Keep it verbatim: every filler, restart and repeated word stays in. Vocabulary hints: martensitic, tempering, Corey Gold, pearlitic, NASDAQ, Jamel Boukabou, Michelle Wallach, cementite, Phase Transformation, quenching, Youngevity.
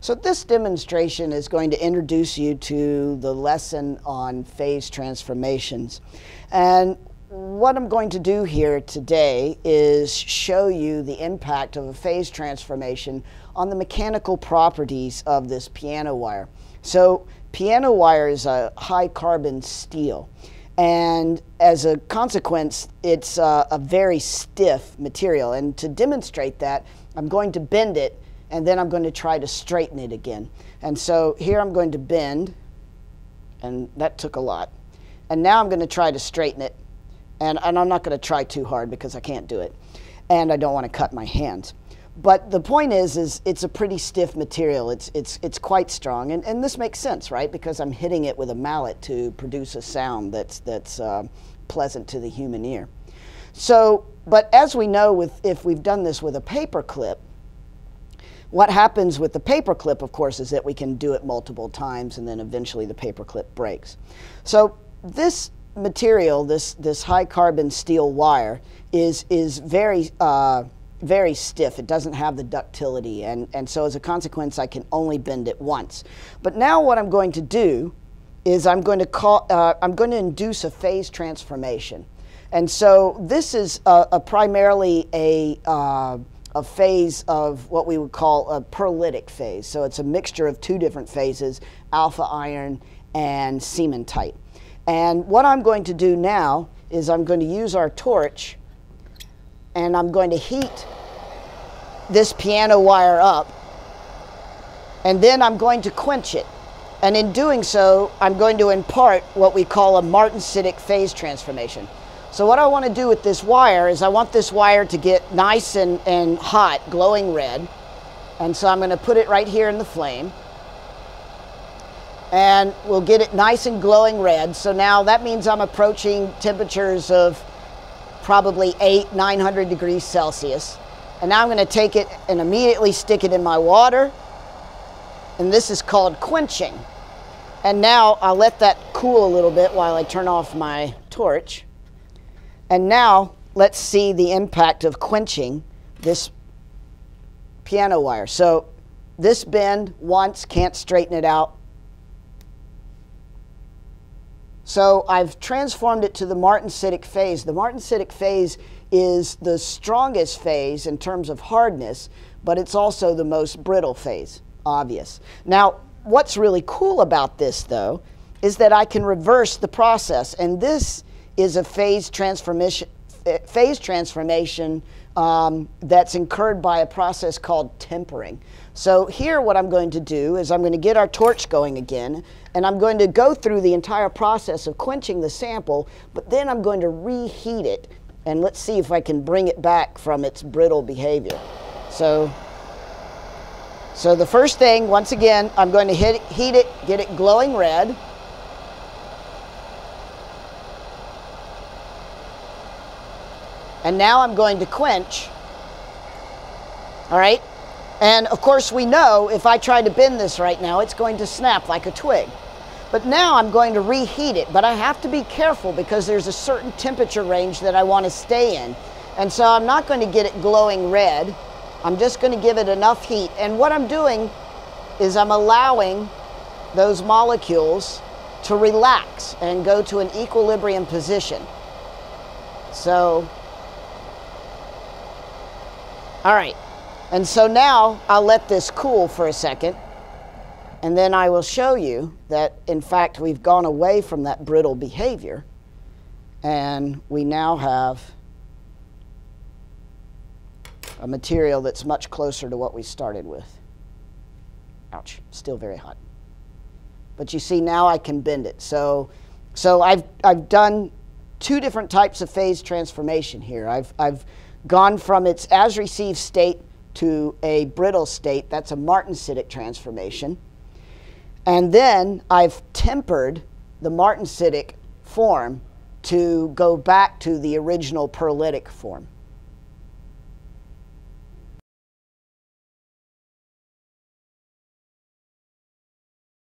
So this demonstration is going to introduce you to the lesson on phase transformations. And what I'm going to do here today is show you the impact of a phase transformation on the mechanical properties of this piano wire. So piano wire is a high carbon steel, and as a consequence, it's uh, a very stiff material. And to demonstrate that, I'm going to bend it, and then I'm going to try to straighten it again. And so here I'm going to bend, and that took a lot. And now I'm going to try to straighten it, and, and I'm not going to try too hard because I can't do it. And I don't want to cut my hands. But the point is, is it's a pretty stiff material. It's, it's, it's quite strong, and, and this makes sense, right? Because I'm hitting it with a mallet to produce a sound that's, that's uh, pleasant to the human ear. So, but as we know, with, if we've done this with a paper clip, what happens with the paperclip, of course, is that we can do it multiple times, and then eventually the paperclip breaks. So this material, this this high carbon steel wire, is is very uh, very stiff. It doesn't have the ductility, and and so as a consequence, I can only bend it once. But now what I'm going to do is I'm going to call uh, I'm going to induce a phase transformation, and so this is a, a primarily a uh, a phase of what we would call a pearlitic phase. So it's a mixture of two different phases, alpha iron and cementite. And what I'm going to do now is I'm going to use our torch, and I'm going to heat this piano wire up, and then I'm going to quench it. And in doing so, I'm going to impart what we call a martensitic phase transformation. So what I want to do with this wire is I want this wire to get nice and, and hot, glowing red. And so I'm going to put it right here in the flame. And we'll get it nice and glowing red. So now that means I'm approaching temperatures of probably eight, nine hundred degrees Celsius. And now I'm going to take it and immediately stick it in my water. And this is called quenching. And now I'll let that cool a little bit while I turn off my torch. And now, let's see the impact of quenching this piano wire. So, this bend once, can't straighten it out. So, I've transformed it to the martensitic phase. The martensitic phase is the strongest phase in terms of hardness, but it's also the most brittle phase, obvious. Now, what's really cool about this, though, is that I can reverse the process, and this is a phase transformation, phase transformation um, that's incurred by a process called tempering. So here what I'm going to do is I'm going to get our torch going again, and I'm going to go through the entire process of quenching the sample, but then I'm going to reheat it, and let's see if I can bring it back from its brittle behavior. So, so the first thing, once again, I'm going to hit, heat it, get it glowing red. And now I'm going to quench, all right? And of course we know if I try to bend this right now, it's going to snap like a twig. But now I'm going to reheat it, but I have to be careful because there's a certain temperature range that I want to stay in. And so I'm not going to get it glowing red. I'm just going to give it enough heat. And what I'm doing is I'm allowing those molecules to relax and go to an equilibrium position. So, all right, and so now I'll let this cool for a second, and then I will show you that, in fact, we've gone away from that brittle behavior, and we now have a material that's much closer to what we started with. Ouch, still very hot. But you see, now I can bend it. So, so I've, I've done two different types of phase transformation here. I've, I've gone from its as-received state to a brittle state. That's a martensitic transformation. And then I've tempered the martensitic form to go back to the original pearlitic form.